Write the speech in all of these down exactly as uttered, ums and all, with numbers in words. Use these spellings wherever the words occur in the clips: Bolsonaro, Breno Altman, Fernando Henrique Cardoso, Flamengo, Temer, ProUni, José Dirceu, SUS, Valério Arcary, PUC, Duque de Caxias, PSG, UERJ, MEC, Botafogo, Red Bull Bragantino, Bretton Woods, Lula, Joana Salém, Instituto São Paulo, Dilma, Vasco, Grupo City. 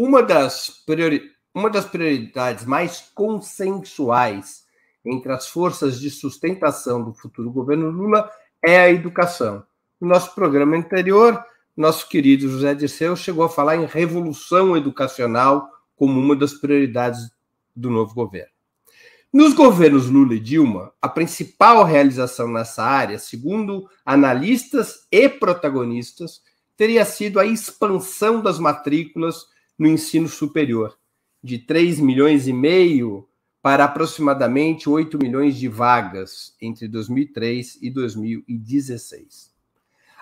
Uma das, priori... Uma das prioridades mais consensuais entre as forças de sustentação do futuro governo Lula é a educação. No nosso programa anterior, nosso querido José Dirceu chegou a falar em revolução educacional como uma das prioridades do novo governo. Nos governos Lula e Dilma, a principal realização nessa área, segundo analistas e protagonistas, teria sido a expansão das matrículas no ensino superior, de três milhões e meio para aproximadamente oito milhões de vagas entre dois mil e três e dois mil e dezesseis.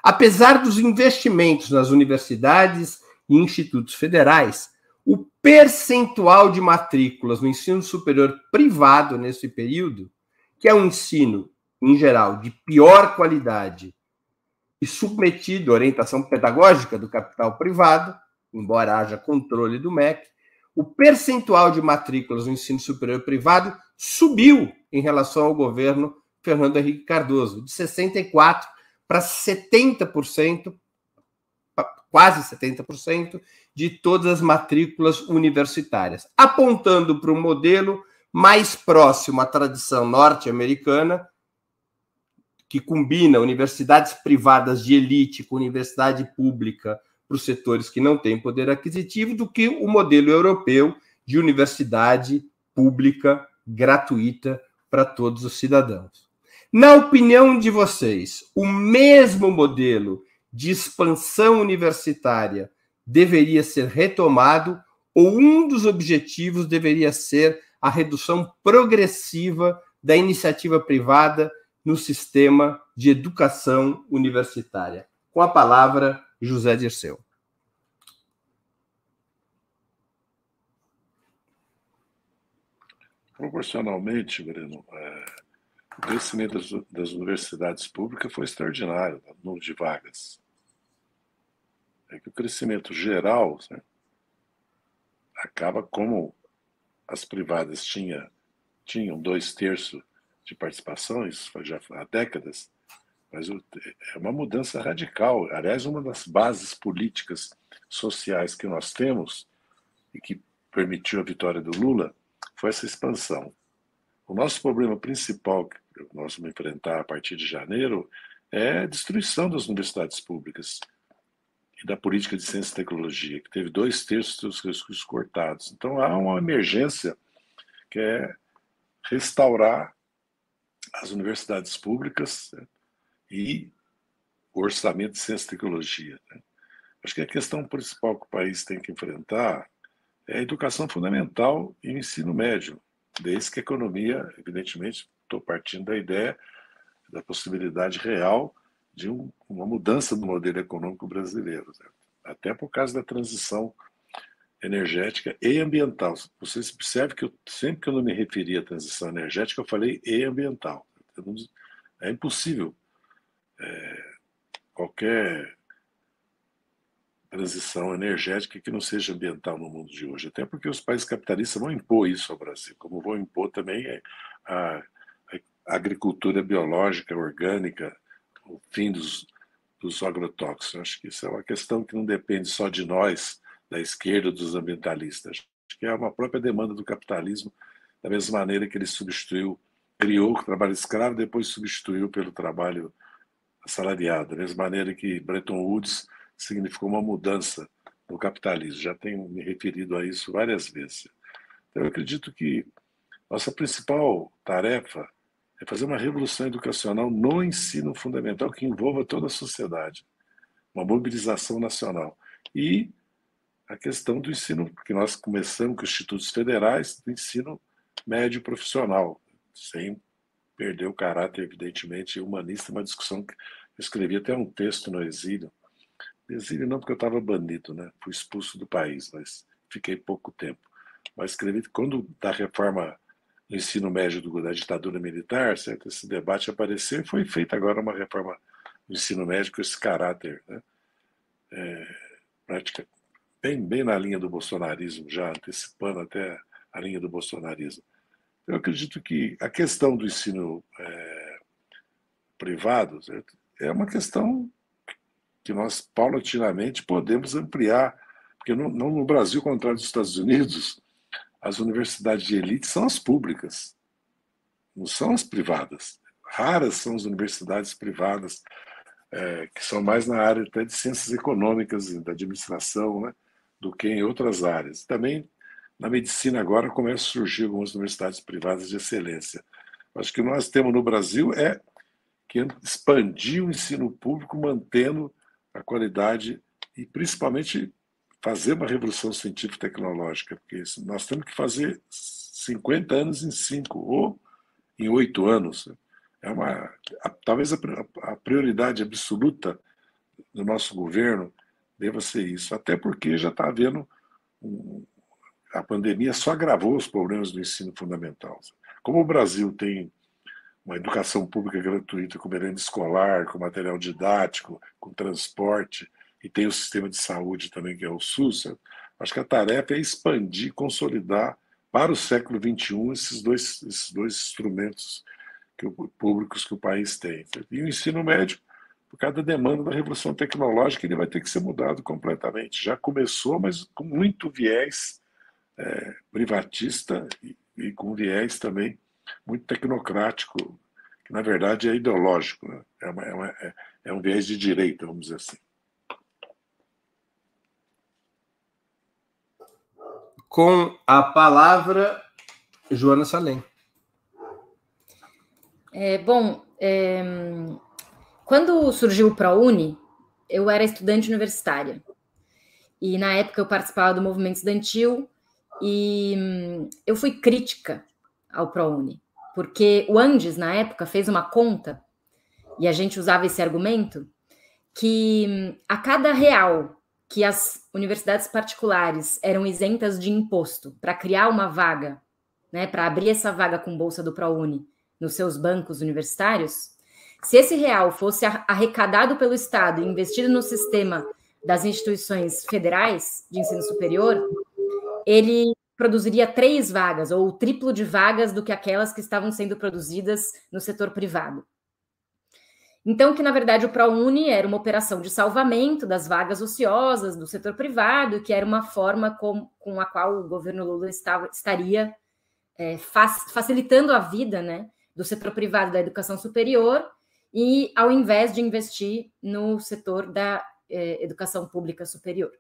Apesar dos investimentos nas universidades e institutos federais, o percentual de matrículas no ensino superior privado nesse período, que é um ensino, em geral, de pior qualidade e submetido à orientação pedagógica do capital privado, embora haja controle do M E C, o percentual de matrículas no ensino superior privado subiu em relação ao governo Fernando Henrique Cardoso, de sessenta e quatro por cento para setenta por cento, quase setenta por cento, de todas as matrículas universitárias, apontando para um modelo mais próximo à tradição norte-americana, que combina universidades privadas de elite com universidade pública para os setores que não têm poder aquisitivo, do que o modelo europeu de universidade pública gratuita para todos os cidadãos. Na opinião de vocês, o mesmo modelo de expansão universitária deveria ser retomado ou um dos objetivos deveria ser a redução progressiva da iniciativa privada no sistema de educação universitária? Com a palavra, José Dirceu. Proporcionalmente, Breno, é, o crescimento das, das universidades públicas foi extraordinário, no número de vagas. É que o crescimento geral, né, acaba como as privadas tinha, tinham dois terços de participação, isso foi já há décadas. Mas é uma mudança radical. Aliás, uma das bases políticas sociais que nós temos e que permitiu a vitória do Lula foi essa expansão. O nosso problema principal que nós vamos enfrentar a partir de janeiro é a destruição das universidades públicas e da política de ciência e tecnologia, que teve dois terços dos recursos cortados. Então, há uma emergência que é restaurar as universidades públicas, né, e o orçamento de ciência e tecnologia. Né? Acho que a questão principal que o país tem que enfrentar é a educação fundamental e o ensino médio, desde que a economia, evidentemente, estou partindo da ideia da possibilidade real de um, uma mudança do modelo econômico brasileiro, né? Até por causa da transição energética e ambiental. Vocês percebem que eu, sempre que eu não me referi à transição energética, eu falei e ambiental. É impossível. É, qualquer transição energética que não seja ambiental no mundo de hoje, até porque os países capitalistas vão impor isso ao Brasil, como vão impor também a, a agricultura biológica, orgânica, o fim dos, dos agrotóxicos. Eu acho que isso é uma questão que não depende só de nós, da esquerda, dos ambientalistas. Acho que é uma própria demanda do capitalismo, da mesma maneira que ele substituiu, criou o trabalho escravo, depois substituiu pelo trabalho assalariado, da mesma maneira que Bretton Woods significou uma mudança no capitalismo. Já tenho me referido a isso várias vezes. Então, eu acredito que nossa principal tarefa é fazer uma revolução educacional no ensino fundamental que envolva toda a sociedade, uma mobilização nacional. E a questão do ensino, que nós começamos com os institutos federais, do ensino médio profissional, sem perdeu o caráter, evidentemente, humanista, uma discussão que eu escrevi até um texto no exílio. Exílio não, porque eu estava banido, né? Fui expulso do país, mas fiquei pouco tempo. Mas escrevi que quando da reforma do ensino médio do, da ditadura militar, certo? Esse debate apareceu e foi feita agora uma reforma do ensino médio com esse caráter, né? É, prática bem, bem na linha do bolsonarismo, já antecipando até a linha do bolsonarismo. Eu acredito que a questão do ensino é, privado, certo? É uma questão que nós paulatinamente podemos ampliar Porque no, no Brasil, ao contrário dos Estados Unidos, as universidades de elite são as públicas, não são as privadas. Raras são as universidades privadas, é, que são mais na área até de ciências econômicas, da administração, né, do que em outras áreas. Também na medicina agora começa a surgir algumas universidades privadas de excelência. Acho que o que nós temos no Brasil é que expandir o ensino público mantendo a qualidade e, principalmente, fazer uma revolução científica e tecnológica, porque isso, nós temos que fazer cinquenta anos em cinco ou em oito anos. É uma, a, talvez a, a prioridade absoluta do nosso governo deva ser isso, até porque já está havendo, um, a pandemia só agravou os problemas do ensino fundamental. Como o Brasil tem uma educação pública gratuita, com merenda escolar, com material didático, com transporte, e tem o sistema de saúde também, que é o SUS, acho que a tarefa é expandir, consolidar para o século vinte e um esses dois, esses dois instrumentos que o, públicos que o país tem. E o ensino médio, por causa da demanda da revolução tecnológica, ele vai ter que ser mudado completamente. Já começou, mas com muito viés é, privatista e, e com viés também muito tecnocrático, que na verdade é ideológico, né? é, uma, é, uma, é, é um viés de direita, vamos dizer assim. Com a palavra, Joana Salém. É, bom, é, quando surgiu o ProUni, eu era estudante universitária. E, na época, eu participava do movimento estudantil e hum, eu fui crítica ao ProUni, porque o Andes, na época, fez uma conta, e a gente usava esse argumento, que hum, a cada real que as universidades particulares eram isentas de imposto para criar uma vaga, né, para abrir essa vaga com bolsa do ProUni nos seus bancos universitários, se esse real fosse arrecadado pelo Estado e investido no sistema das instituições federais de ensino superior, ele produziria três vagas, ou o triplo de vagas do que aquelas que estavam sendo produzidas no setor privado. Então, que, na verdade, o ProUni era uma operação de salvamento das vagas ociosas do setor privado, que era uma forma com, com a qual o governo Lula estava, estaria é, faz, facilitando a vida, né, do setor privado da educação superior, e ao invés de investir no setor da é, educação pública superior.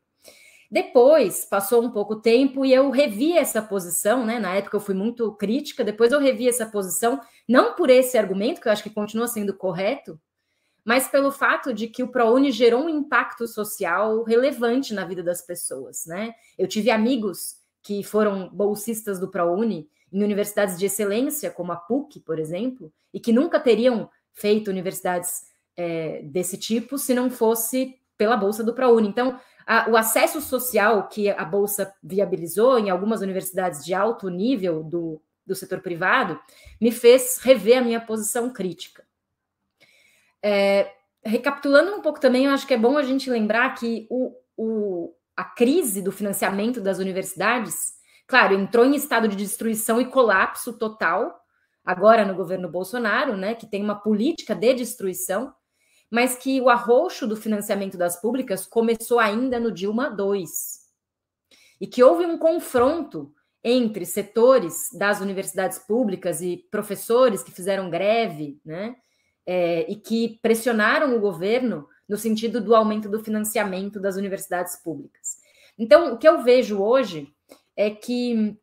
Depois, passou um pouco tempo e eu revi essa posição, né? Na época eu fui muito crítica, depois eu revi essa posição, não por esse argumento, que eu acho que continua sendo correto, mas pelo fato de que o ProUni gerou um impacto social relevante na vida das pessoas, né? Eu tive amigos que foram bolsistas do ProUni em universidades de excelência, como a P U C, por exemplo, e que nunca teriam feito universidades é, desse tipo se não fosse pela bolsa do ProUni. Então, a, o acesso social que a bolsa viabilizou em algumas universidades de alto nível do, do setor privado me fez rever a minha posição crítica. É, recapitulando um pouco também, eu acho que é bom a gente lembrar que o, o, a crise do financiamento das universidades, claro, entrou em estado de destruição e colapso total, agora no governo Bolsonaro, né, que tem uma política de destruição, mas que o arroxo do financiamento das públicas começou ainda no Dilma dois, e que houve um confronto entre setores das universidades públicas e professores que fizeram greve, né, É, e que pressionaram o governo no sentido do aumento do financiamento das universidades públicas. Então, o que eu vejo hoje é que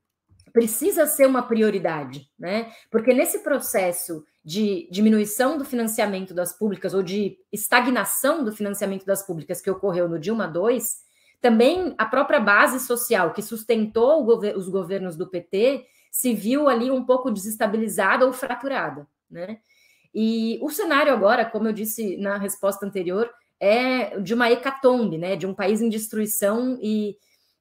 precisa ser uma prioridade, né? Porque nesse processo de diminuição do financiamento das públicas ou de estagnação do financiamento das públicas que ocorreu no Dilma dois, também a própria base social que sustentou gover- os governos do P T se viu ali um pouco desestabilizada ou fraturada, né? E o cenário agora, como eu disse na resposta anterior, é de uma hecatombe, né? De um país em destruição e,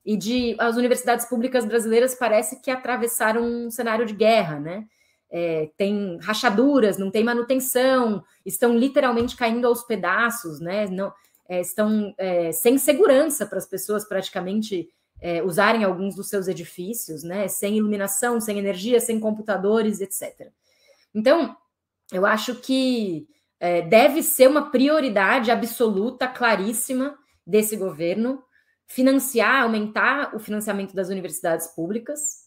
e de as universidades públicas brasileiras parece que atravessaram um cenário de guerra, né? É, tem rachaduras, não tem manutenção, estão literalmente caindo aos pedaços, né? Não, é, estão é, sem segurança para as pessoas praticamente é, usarem alguns dos seus edifícios, né? Sem iluminação, sem energia, sem computadores, etcétera. Então, eu acho que é, deve ser uma prioridade absoluta, claríssima, desse governo, financiar, aumentar o financiamento das universidades públicas,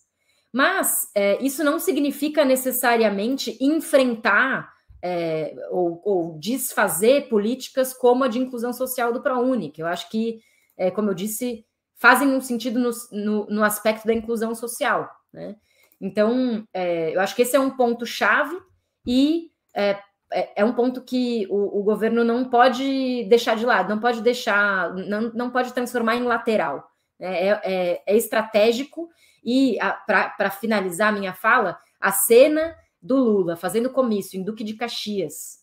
mas é, isso não significa necessariamente enfrentar é, ou, ou desfazer políticas como a de inclusão social do ProUni, que eu acho que, é, como eu disse, fazem um sentido no, no, no aspecto da inclusão social, né? Então, é, eu acho que esse é um ponto-chave e é, é um ponto que o, o governo não pode deixar de lado, não pode deixar, não, não pode transformar em lateral, né? é, é, é estratégico e, para finalizar minha fala, a cena do Lula fazendo comício em Duque de Caxias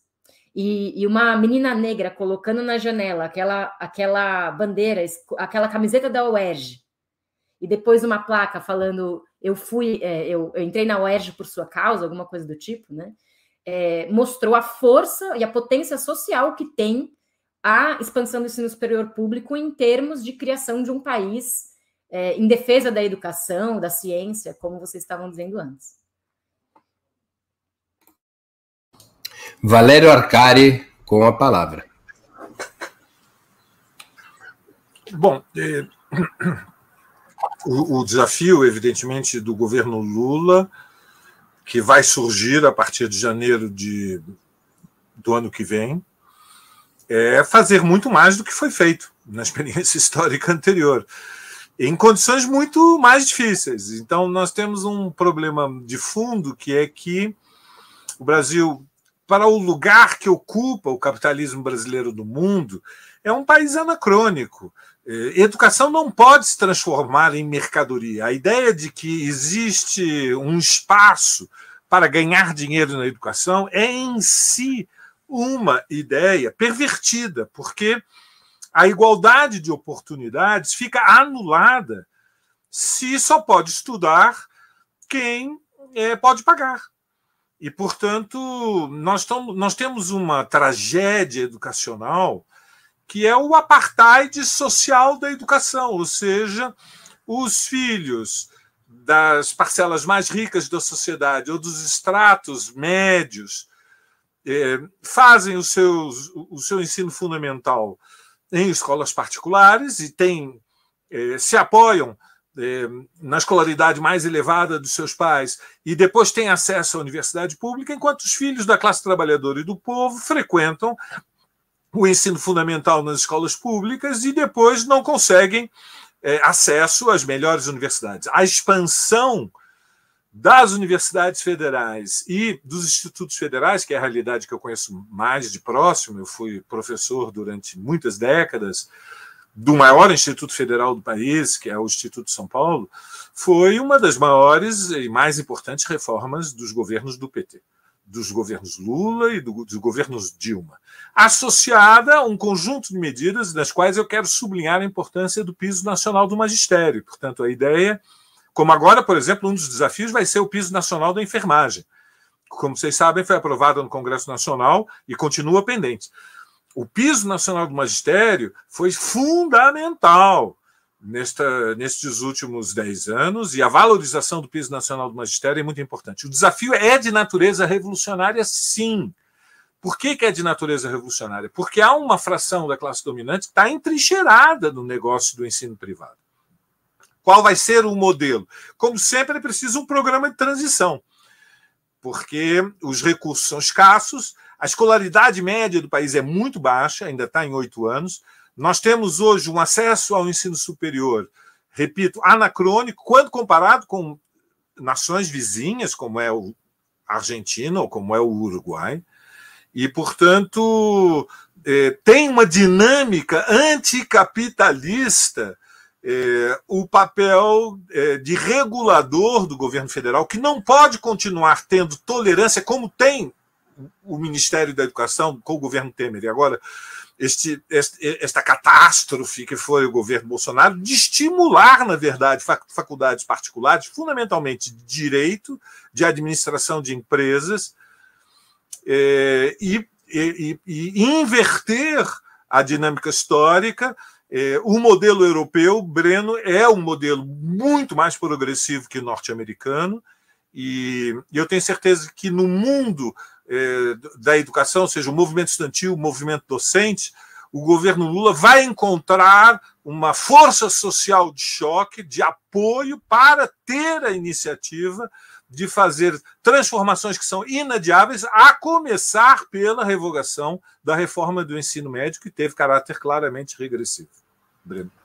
e, e uma menina negra colocando na janela aquela, aquela bandeira, aquela camiseta da U E R J e depois uma placa falando eu fui, é, eu, eu entrei na U E R J por sua causa, alguma coisa do tipo, né? É, mostrou a força e a potência social que tem a expansão do ensino superior público em termos de criação de um país é, em defesa da educação, da ciência, como vocês estavam dizendo antes. Valério Arcary, com a palavra. Bom, é... o, o desafio, evidentemente, do governo Lula, que vai surgir a partir de janeiro de, do ano que vem, é fazer muito mais do que foi feito na experiência histórica anterior, em condições muito mais difíceis. Então, nós temos um problema de fundo, que é que o Brasil, para o lugar que ocupa o capitalismo brasileiro do mundo, é um país anacrônico. Educação não pode se transformar em mercadoria. A ideia de que existe um espaço para ganhar dinheiro na educação é em si uma ideia pervertida, porque a igualdade de oportunidades fica anulada se só pode estudar quem pode pagar. E, portanto, nós, nós temos uma tragédia educacional que é o apartheid social da educação, ou seja, os filhos das parcelas mais ricas da sociedade ou dos estratos médios eh, fazem os seus, o seu ensino fundamental em escolas particulares e tem, eh, se apoiam eh, na escolaridade mais elevada dos seus pais e depois têm acesso à universidade pública, enquanto os filhos da classe trabalhadora e do povo frequentam o ensino fundamental nas escolas públicas e depois não conseguem é, acesso às melhores universidades. A expansão das universidades federais e dos institutos federais, que é a realidade que eu conheço mais de próximo, eu fui professor durante muitas décadas do maior instituto federal do país, que é o Instituto São Paulo, foi uma das maiores e mais importantes reformas dos governos do P T. Dos governos Lula e do, dos governos Dilma, associada a um conjunto de medidas das quais eu quero sublinhar a importância do piso nacional do magistério. Portanto, a ideia, como agora, por exemplo, um dos desafios vai ser o piso nacional da enfermagem. Como vocês sabem, foi aprovado no Congresso Nacional e continua pendente. O piso nacional do magistério foi fundamental Nesta, nestes últimos dez anos, e a valorização do piso nacional do magistério é muito importante. O desafio é de natureza revolucionária, sim. Por que, que é de natureza revolucionária? Porque há uma fração da classe dominante que está entrincheirada no negócio do ensino privado. Qual vai ser o modelo? Como sempre, é preciso um programa de transição, porque os recursos são escassos, a escolaridade média do país é muito baixa, ainda está em oito anos. Nós temos hoje um acesso ao ensino superior, repito, anacrônico, quando comparado com nações vizinhas, como é a Argentina ou como é o Uruguai, e, portanto, eh, tem uma dinâmica anticapitalista, eh, o papel eh, de regulador do governo federal, que não pode continuar tendo tolerância, como tem o Ministério da Educação com o governo Temer, e agora... Este, esta catástrofe que foi o governo Bolsonaro, de estimular, na verdade, faculdades particulares, fundamentalmente de direito, de administração de empresas, eh, e, e, e inverter a dinâmica histórica. Eh, o modelo europeu, Breno, é um modelo muito mais progressivo que o norte-americano, e eu tenho certeza que no mundo da educação, ou seja, o movimento estudantil, o movimento docente, o governo Lula vai encontrar uma força social de choque, de apoio, para ter a iniciativa de fazer transformações que são inadiáveis, a começar pela revogação da reforma do ensino médio, que teve caráter claramente regressivo. Breno.